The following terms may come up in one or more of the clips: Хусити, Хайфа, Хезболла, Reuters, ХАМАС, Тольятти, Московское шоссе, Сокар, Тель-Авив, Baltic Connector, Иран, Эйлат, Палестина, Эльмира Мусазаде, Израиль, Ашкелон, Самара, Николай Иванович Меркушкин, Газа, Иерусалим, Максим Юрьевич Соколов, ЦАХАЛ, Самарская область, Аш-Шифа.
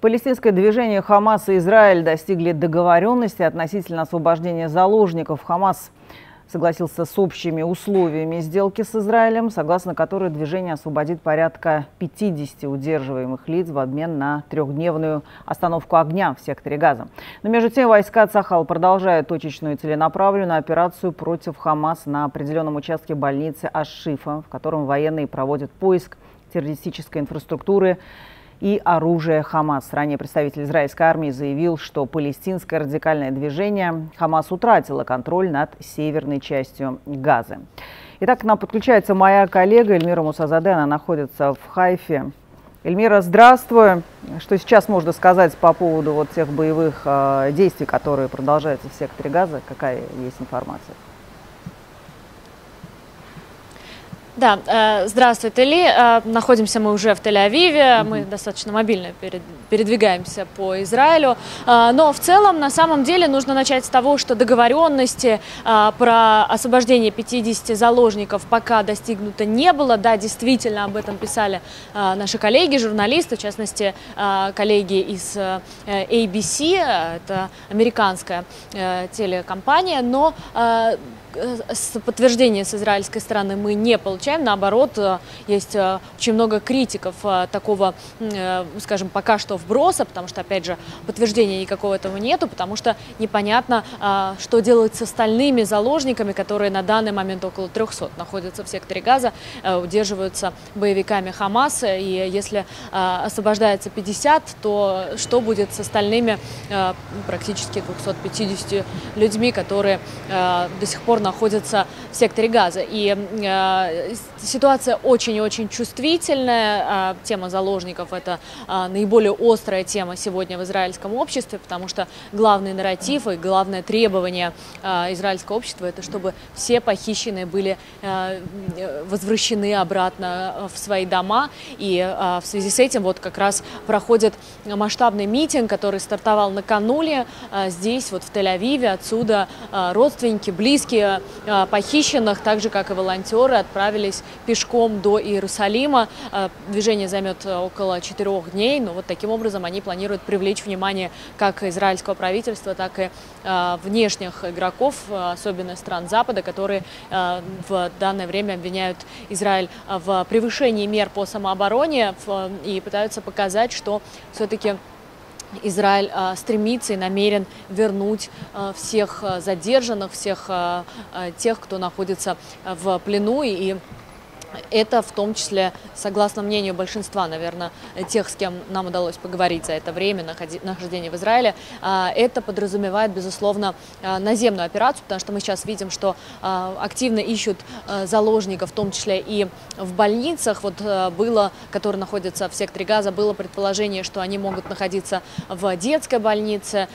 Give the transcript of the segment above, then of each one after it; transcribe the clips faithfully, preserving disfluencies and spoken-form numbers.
Палестинское движение «Хамас» и Израиль достигли договоренности относительно освобождения заложников. «Хамас» согласился с общими условиями сделки с Израилем, согласно которой движение освободит порядка пятидесяти удерживаемых лиц в обмен на трехдневную остановку огня в секторе Газа. Но между тем войска ЦАХАЛ продолжают точечную и целенаправленную операцию против «Хамас» на определенном участке больницы Аш-Шифа, в котором военные проводят поиск террористической инфраструктуры и оружие «Хамас». Ранее представитель израильской армии заявил, что палестинское радикальное движение «Хамас» утратило контроль над северной частью Газы. Итак, к нам подключается моя коллега Эльмира Мусазаде. Она находится в Хайфе. Эльмира, здравствуй. Что сейчас можно сказать по поводу вот тех боевых э, действий, которые продолжаются в секторе Газа? Какая есть информация? Да, здравствуй, Тели. Находимся мы уже в Тель-Авиве, мы достаточно мобильно передвигаемся по Израилю, но в целом, на самом деле, нужно начать с того, что договоренности про освобождение пятидесяти заложников пока достигнуто не было. Да, действительно, об этом писали наши коллеги, журналисты, в частности, коллеги из эй би си, это американская телекомпания, но подтверждения с израильской стороны мы не получаем. Наоборот, есть очень много критиков такого, скажем, пока что вброса, потому что, опять же, подтверждения никакого этого нету, потому что непонятно, что делать с остальными заложниками, которые на данный момент около трёхсот находятся в секторе Газа, удерживаются боевиками «Хамаса», и если освобождается пятьдесят, то что будет с остальными практически двумястами пятьюдесятью людьми, которые до сих пор находятся в секторе Газа. И э, ситуация очень-очень чувствительная. Тема заложников – это э, наиболее острая тема сегодня в израильском обществе, потому что главный нарратив и главное требование э, израильского общества – это чтобы все похищенные были э, возвращены обратно в свои дома. И э, в связи с этим вот как раз проходит масштабный митинг, который стартовал накануне э, здесь, вот в Тель-Авиве. Отсюда э, родственники, близкие, Близкие похищенных, так же как и волонтеры, отправились пешком до Иерусалима. Движение займет около четырех дней, но вот таким образом они планируют привлечь внимание как израильского правительства, так и внешних игроков, особенно стран Запада, которые в данное время обвиняют Израиль в превышении мер по самообороне и пытаются показать, что все-таки Израиль а, стремится и намерен вернуть а, всех а, задержанных, всех а, а, тех, кто находится а, в плену. И это в том числе, согласно мнению большинства, наверное, тех, с кем нам удалось поговорить за это время нахождения в Израиле, это подразумевает, безусловно, наземную операцию, потому что мы сейчас видим, что активно ищут заложников, в том числе и в больницах. Вот было, которые находятся в секторе Газа, было предположение, что они могут находиться в детской больнице,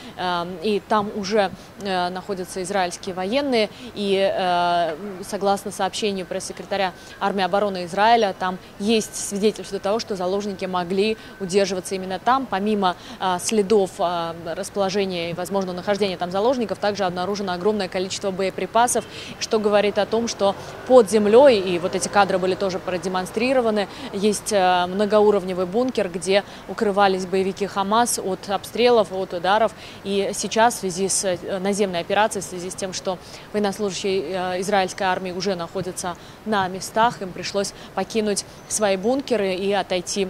и там уже находятся израильские военные, и согласно сообщению пресс-секретаря армии обороны Израиля, там есть свидетельство того, что заложники могли удерживаться именно там. Помимо а, следов а, расположения и возможного нахождения там заложников, также обнаружено огромное количество боеприпасов, что говорит о том, что под землей, и вот эти кадры были тоже продемонстрированы, есть а, многоуровневый бункер, где укрывались боевики «Хамас» от обстрелов, от ударов. И сейчас в связи с наземной операцией, в связи с тем, что военнослужащие а, израильской армии уже находятся на местах, им пришлось покинуть свои бункеры и отойти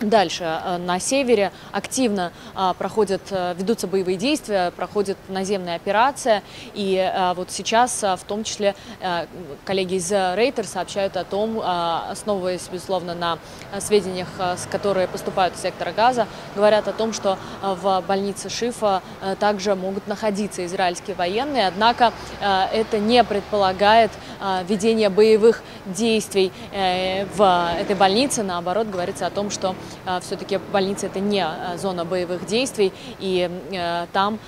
дальше. На севере активно проходят, ведутся боевые действия, проходит наземная операция. И вот сейчас, в том числе, коллеги из Рейтер сообщают о том, основываясь, безусловно, на сведениях, которые поступают из сектора Газа, говорят о том, что в больнице Шифа также могут находиться израильские военные. Однако это не предполагает ведение боевых действий в этой больнице. Наоборот, говорится о том, что все-таки больница – это не зона боевых действий, и там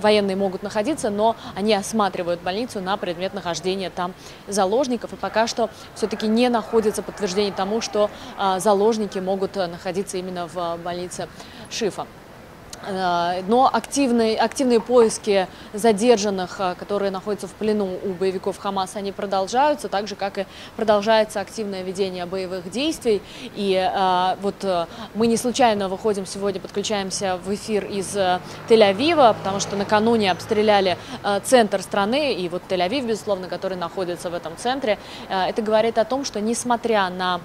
военные могут находиться, но они осматривают больницу на предмет нахождения там заложников. И пока что все-таки не находится подтверждение тому, что заложники могут находиться именно в больнице Шифа. Но активные, активные поиски задержанных, которые находятся в плену у боевиков ХАМАСа, они продолжаются, так же, как и продолжается активное ведение боевых действий. И а, вот мы не случайно выходим сегодня, подключаемся в эфир из Тель-Авива, потому что накануне обстреляли центр страны, и вот Тель-Авив, безусловно, который находится в этом центре. Это говорит о том, что несмотря на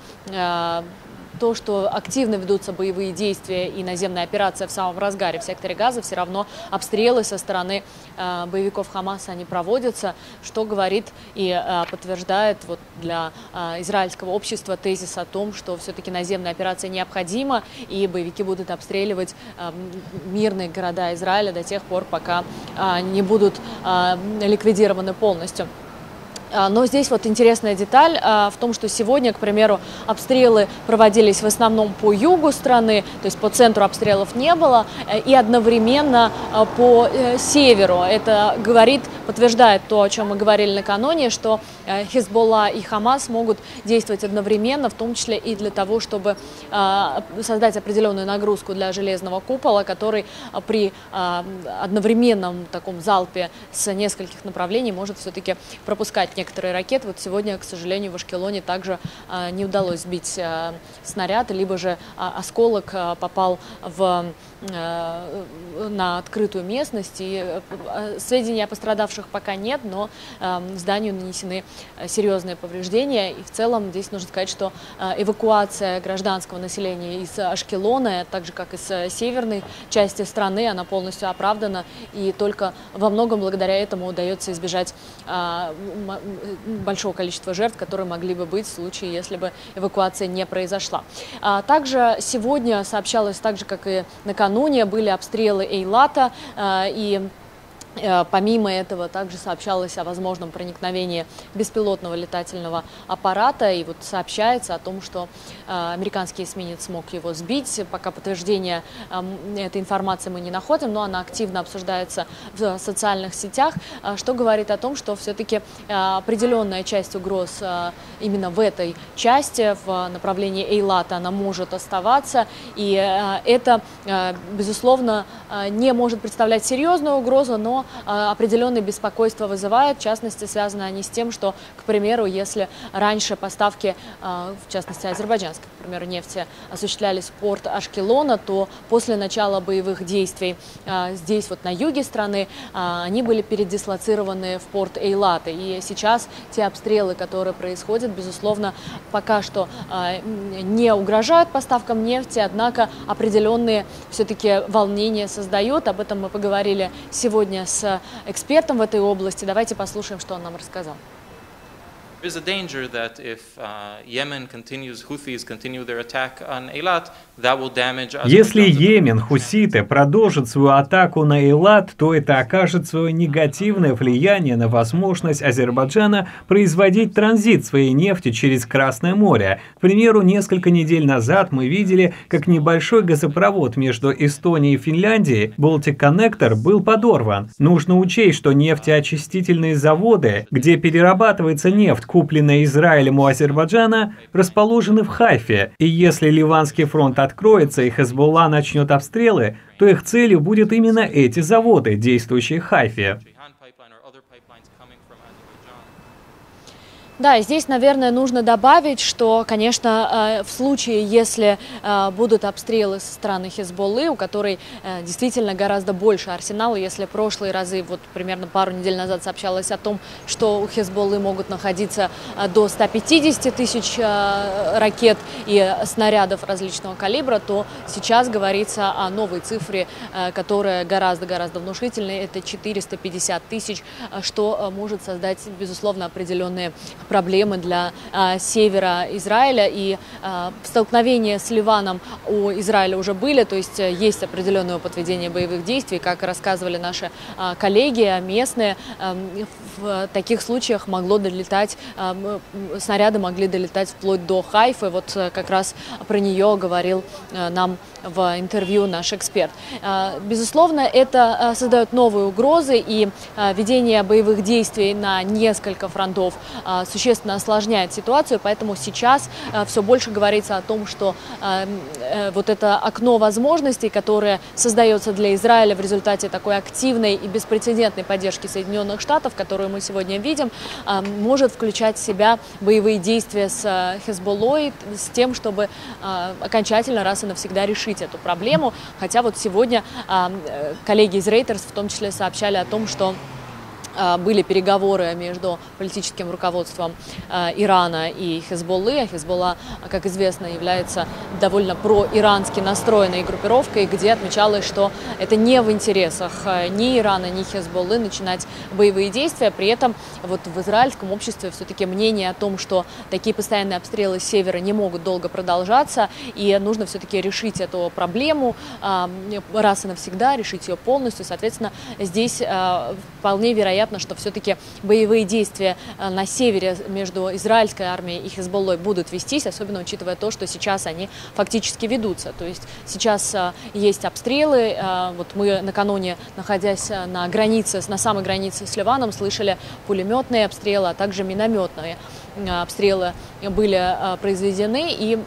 то, что активно ведутся боевые действия и наземная операция в самом разгаре в секторе Газа, все равно обстрелы со стороны э, боевиков ХАМАСа они проводятся, что говорит и э, подтверждает вот для э, израильского общества тезис о том, что все-таки наземная операция необходима, и боевики будут обстреливать э, мирные города Израиля до тех пор, пока э, не будут э, ликвидированы полностью. Но здесь вот интересная деталь в том, что сегодня, к примеру, обстрелы проводились в основном по югу страны, то есть по центру обстрелов не было, и одновременно по северу. Это говорит, подтверждает то, о чем мы говорили накануне, что Хезболла и ХАМАС могут действовать одновременно, в том числе и для того, чтобы создать определенную нагрузку для железного купола, который при одновременном таком залпе с нескольких направлений может все-таки пропускать некоторые Некоторые ракеты. Вот сегодня, к сожалению, в Ашкелоне также а, не удалось сбить а, снаряд, либо же а, осколок а, попал в, а, на открытую местность. И, а, сведений о пострадавших пока нет, но а, зданию нанесены серьезные повреждения. И в целом здесь нужно сказать, что эвакуация гражданского населения из Ашкелона, так же как из северной части страны, она полностью оправдана. И только во многом благодаря этому удается избежать а, большого количества жертв, которые могли бы быть в случае, если бы эвакуация не произошла. А также сегодня сообщалось, так же, как и накануне, были обстрелы Эйлата, а, и помимо этого также сообщалось о возможном проникновении беспилотного летательного аппарата. И вот сообщается о том, что американский эсминец смог его сбить. Пока подтверждения этой информации мы не находим, но она активно обсуждается в социальных сетях, что говорит о том, что все-таки определенная часть угроз именно в этой части, в направлении Эйлата, она может оставаться. И это, безусловно, не может представлять серьезную угрозу, но определенные беспокойства вызывают, в частности, связаны они с тем, что, к примеру, если раньше поставки, в частности, азербайджанской, к примеру, нефти осуществлялись в порт Ашкелона, то после начала боевых действий здесь, вот на юге страны, они были передислоцированы в порт Эйлата. И сейчас те обстрелы, которые происходят, безусловно, пока что не угрожают поставкам нефти, однако определенные все-таки волнения создают. Об этом мы поговорили сегодня с экспертом в этой области. Давайте послушаем, что он нам рассказал. There's a danger that if uh, Yemen continues, Houthis continue their attack on Eilat, that will damage. Если Йемен, хуситы, продолжат свою атаку на Эйлат, то это окажет свое негативное влияние на возможность Азербайджана производить транзит своей нефти через Красное море. К примеру, несколько недель назад мы видели, как небольшой газопровод между Эстонией и Финляндией, Baltic Connector, был подорван. Нужно учесть, что нефтеочистительные заводы, где перерабатывается нефть, купленные Израилем у Азербайджана, расположены в Хайфе, и если Ливанский фронт откроется и Хезболла начнет обстрелы, то их целью будут именно эти заводы, действующие в Хайфе. Да, и здесь, наверное, нужно добавить, что, конечно, в случае, если будут обстрелы со стороны Хезболлы, у которой действительно гораздо больше арсенала, если в прошлые разы, вот примерно пару недель назад сообщалось о том, что у Хезболлы могут находиться до ста пятидесяти тысяч ракет и снарядов различного калибра, то сейчас говорится о новой цифре, которая гораздо-гораздо внушительная, это четыреста пятьдесят тысяч, что может создать, безусловно, определенные проблемы для а, севера Израиля. И а, столкновения с Ливаном у Израиля уже были, то есть есть определенное подведение боевых действий, как рассказывали наши а, коллеги местные. А, в таких случаях могло долетать, а, снаряды могли долетать вплоть до Хайфы. Вот как раз про нее говорил а, нам в интервью наш эксперт. Безусловно, это создает новые угрозы, и ведение боевых действий на несколько фронтов существенно осложняет ситуацию, поэтому сейчас все больше говорится о том, что вот это окно возможностей, которое создается для Израиля в результате такой активной и беспрецедентной поддержки Соединенных Штатов, которую мы сегодня видим, может включать в себя боевые действия с Хезболлой, с тем, чтобы окончательно раз и навсегда решить эту проблему. Хотя вот сегодня коллеги из Reuters в том числе сообщали о том, что были переговоры между политическим руководством Ирана и Хезболлы. А Хезболла, как известно, является довольно проирански настроенной группировкой, где отмечалось, что это не в интересах ни Ирана, ни Хезболлы начинать боевые действия. При этом вот в израильском обществе все-таки мнение о том, что такие постоянные обстрелы с севера не могут долго продолжаться, и нужно все-таки решить эту проблему раз и навсегда, решить ее полностью. Соответственно, здесь вполне вероятно, что все-таки боевые действия на севере между израильской армией и Хезболлой будут вестись, особенно учитывая то, что сейчас они фактически ведутся. То есть сейчас есть обстрелы. Вот мы накануне, находясь на границе, на самой границе с Ливаном, слышали пулеметные обстрелы, а также минометные обстрелы были произведены, и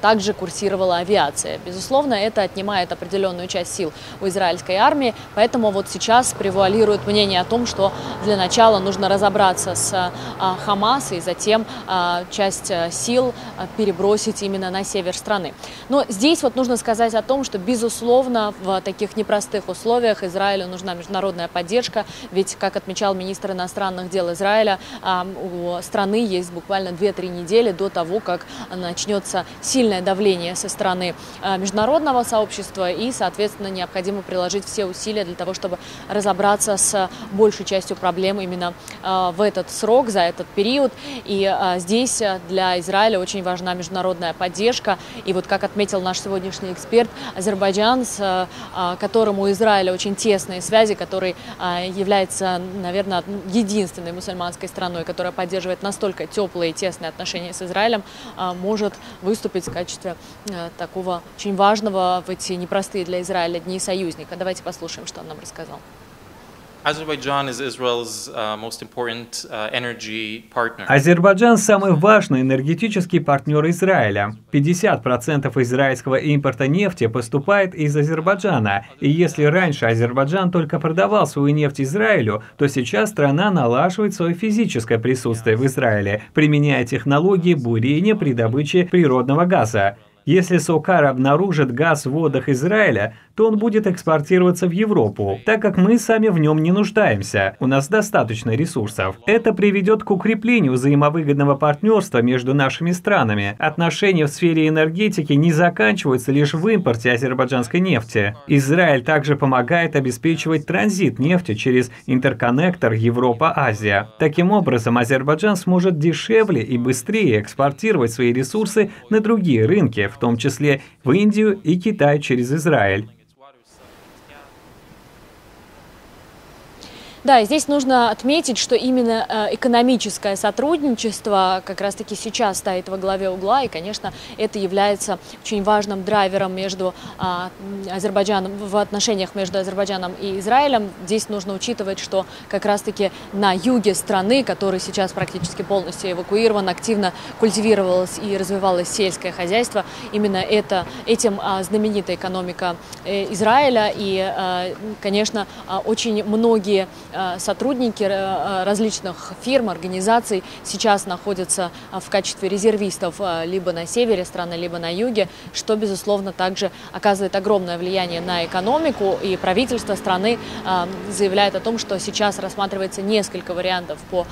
также курсировала авиация. Безусловно, это отнимает определенную часть сил у израильской армии, поэтому вот сейчас превалирует мнение о том, что для начала нужно разобраться с ХАМАС и затем часть сил перебросить именно на север страны. Но здесь вот нужно сказать о том, что, безусловно, в таких непростых условиях Израилю нужна международная поддержка, ведь, как отмечал министр иностранных дел Израиля, у страны есть буквально две-три недели до того, как начнется сильное давление со стороны международного сообщества, и, соответственно, необходимо приложить все усилия для того, чтобы разобраться с большей частью проблем именно в этот срок, за этот период. И здесь для Израиля очень важна международная поддержка. И вот, как отметил наш сегодняшний эксперт, Азербайджан, с которым у Израиля очень тесные связи, который является, наверное, единственной мусульманской страной, которая поддерживает настолько теплые и тесные отношения с Израилем, может выступить в качестве такого очень важного в эти непростые для Израиля дни союзника. Давайте послушаем, что он нам рассказал. Азербайджан – самый важный энергетический партнер Израиля. пятьдесят процентов израильского импорта нефти поступает из Азербайджана. И если раньше Азербайджан только продавал свою нефть Израилю, то сейчас страна налаживает свое физическое присутствие в Израиле, применяя технологии бурения при добыче природного газа. Если Сокар обнаружит газ в водах Израиля, то он будет экспортироваться в Европу, так как мы сами в нем не нуждаемся, у нас достаточно ресурсов. Это приведет к укреплению взаимовыгодного партнерства между нашими странами. Отношения в сфере энергетики не заканчиваются лишь в импорте азербайджанской нефти. Израиль также помогает обеспечивать транзит нефти через интерконнектор Европа-Азия. Таким образом, Азербайджан сможет дешевле и быстрее экспортировать свои ресурсы на другие рынки, в том числе в Индию и Китай через Израиль. Да, здесь нужно отметить, что именно экономическое сотрудничество как раз-таки сейчас стоит во главе угла, и, конечно, это является очень важным драйвером между Азербайджаном, в отношениях между Азербайджаном и Израилем. Здесь нужно учитывать, что как раз-таки на юге страны, который сейчас практически полностью эвакуирован, активно культивировалось и развивалось сельское хозяйство. Именно это, этим знаменитая экономика Израиля, и, конечно, очень многие сотрудники различных фирм, организаций сейчас находятся в качестве резервистов либо на севере страны, либо на юге, что, безусловно, также оказывает огромное влияние на экономику. И правительство страны заявляет о том, что сейчас рассматривается несколько вариантов по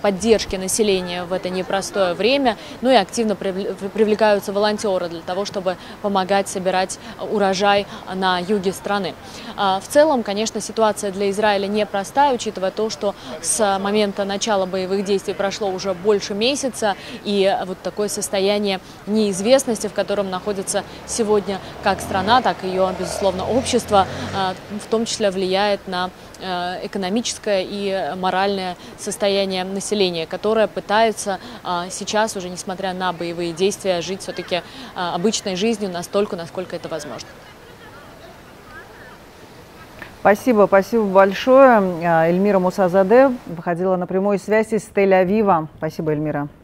поддержке населения в это непростое время. Ну и активно привлекаются волонтеры для того, чтобы помогать собирать урожай на юге страны. В целом, конечно, ситуация для Израиля непростая. Китая, учитывая то, что с момента начала боевых действий прошло уже больше месяца, и вот такое состояние неизвестности, в котором находится сегодня как страна, так и ее, безусловно, общество, в том числе влияет на экономическое и моральное состояние населения, которое пытается сейчас уже, несмотря на боевые действия, жить все-таки обычной жизнью настолько, насколько это возможно. Спасибо, спасибо большое. Эльмира Мусазаде выходила на прямую связь из Тель-Авива. Спасибо, Эльмира.